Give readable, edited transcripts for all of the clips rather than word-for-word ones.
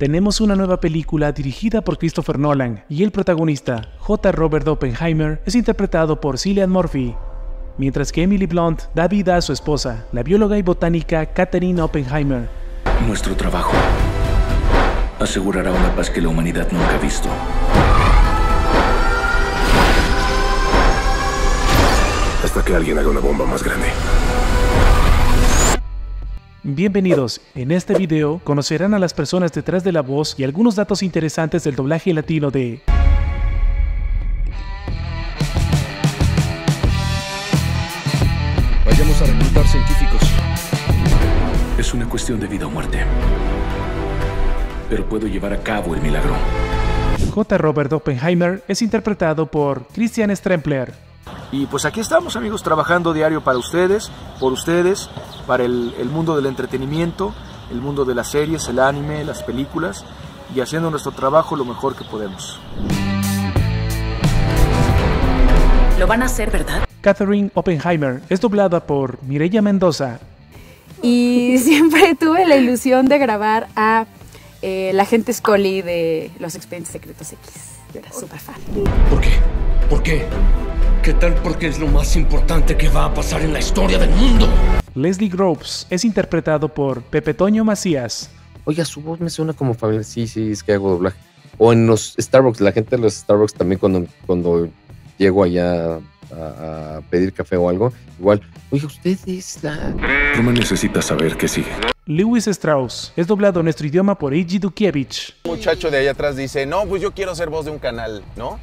Tenemos una nueva película dirigida por Christopher Nolan y el protagonista, J. Robert Oppenheimer, es interpretado por Cillian Murphy, mientras que Emily Blunt da vida a su esposa, la bióloga y botánica Katherine Oppenheimer. Nuestro trabajo asegurará una paz que la humanidad nunca ha visto. Hasta que alguien haga una bomba más grande. Bienvenidos, en este video conocerán a las personas detrás de la voz y algunos datos interesantes del doblaje latino de... Vayamos a reclutar científicos. Es una cuestión de vida o muerte. Pero puedo llevar a cabo el milagro. J. Robert Oppenheimer es interpretado por Christian Strempler. Y pues aquí estamos, amigos, trabajando diario para ustedes, por ustedes, para el mundo del entretenimiento, el mundo de las series, el anime, las películas, y haciendo nuestro trabajo lo mejor que podemos. Lo van a hacer, ¿verdad? Katherine Oppenheimer es doblada por Mireya Mendoza. Y siempre tuve la ilusión de grabar a la agente Scully de Los Expedientes Secretos X. Yo era súper fan. ¿Por qué? ¿Por qué? ¿Qué tal? Porque es lo más importante que va a pasar en la historia del mundo. Leslie Groves es interpretado por Pepe Toño Macías. Oiga, su voz me suena como familiar. Sí, es que hago doblaje. O en los Starbucks, la gente de los Starbucks también cuando llego allá a pedir café o algo, igual, oiga, usted es la... No me necesita saber qué sigue. Lewis Strauss es doblado en nuestro idioma por Idzi Dutkiewicz. Un muchacho de allá atrás dice, no, pues yo quiero ser voz de un canal, ¿no?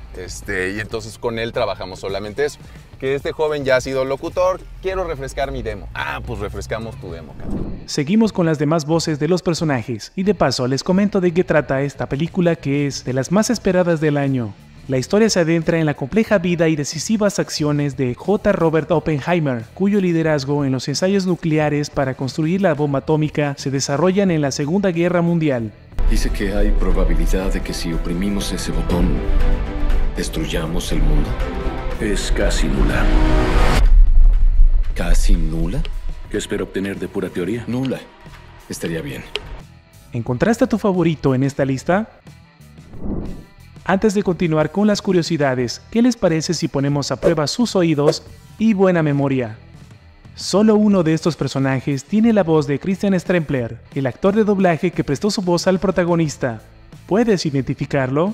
Y entonces con él trabajamos solamente eso. Que este joven ya ha sido locutor, quiero refrescar mi demo. Ah, pues refrescamos tu demo, cabrón. Seguimos con las demás voces de los personajes. Y de paso, les comento de qué trata esta película que es de las más esperadas del año. La historia se adentra en la compleja vida y decisivas acciones de J. Robert Oppenheimer, cuyo liderazgo en los ensayos nucleares para construir la bomba atómica se desarrollan en la Segunda Guerra Mundial. Dice que hay probabilidad de que si oprimimos ese botón, destruyamos el mundo. Es casi nula. ¿Casi nula? ¿Qué espero obtener de pura teoría? Nula. Estaría bien. ¿Encontraste a tu favorito en esta lista? Antes de continuar con las curiosidades, ¿qué les parece si ponemos a prueba sus oídos y buena memoria? Solo uno de estos personajes tiene la voz de Christian Strempler, el actor de doblaje que prestó su voz al protagonista. ¿Puedes identificarlo?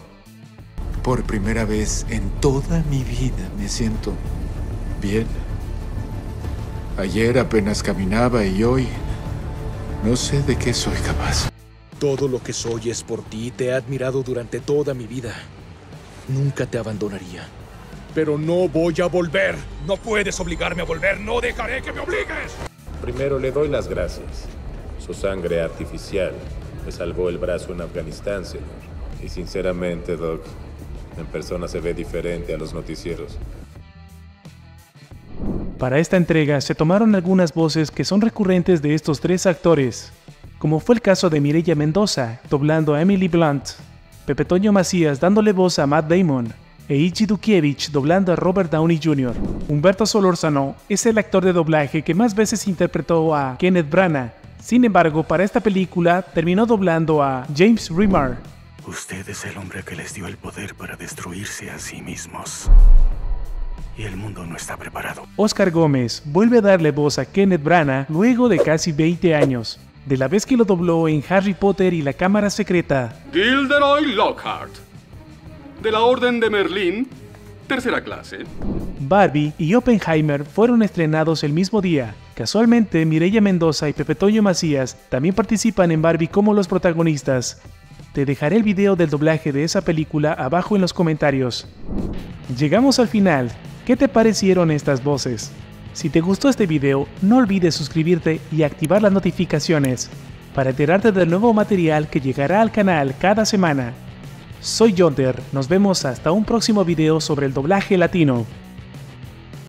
Por primera vez en toda mi vida me siento bien. Ayer apenas caminaba y hoy no sé de qué soy capaz. Todo lo que soy es por ti, te he admirado durante toda mi vida. Nunca te abandonaría. Pero no voy a volver. No puedes obligarme a volver, no dejaré que me obligues. Primero le doy las gracias. Su sangre artificial me salvó el brazo en Afganistán, señor. Y sinceramente, Doc, en persona se ve diferente a los noticieros. Para esta entrega se tomaron algunas voces que son recurrentes de estos tres actores, como fue el caso de Mireya Mendoza, doblando a Emily Blunt, Pepe Toño Macías dándole voz a Matt Damon, e Idzi Dutkiewicz doblando a Robert Downey Jr. Humberto Solórzano es el actor de doblaje que más veces interpretó a Kenneth Branagh, sin embargo para esta película terminó doblando a James Rimar. Usted es el hombre que les dio el poder para destruirse a sí mismos. Y el mundo no está preparado. Oscar Gómez vuelve a darle voz a Kenneth Branagh luego de casi 20 años. De la vez que lo dobló en Harry Potter y la Cámara Secreta. Gilderoy Lockhart, de la Orden de Merlín, tercera clase. Barbie y Oppenheimer fueron estrenados el mismo día. Casualmente, Mireya Mendoza y Pepe Toño Macías también participan en Barbie como los protagonistas. Te dejaré el video del doblaje de esa película abajo en los comentarios. Llegamos al final. ¿Qué te parecieron estas voces? Si te gustó este video, no olvides suscribirte y activar las notificaciones para enterarte del nuevo material que llegará al canal cada semana. Soy Jonter, nos vemos hasta un próximo video sobre el doblaje latino.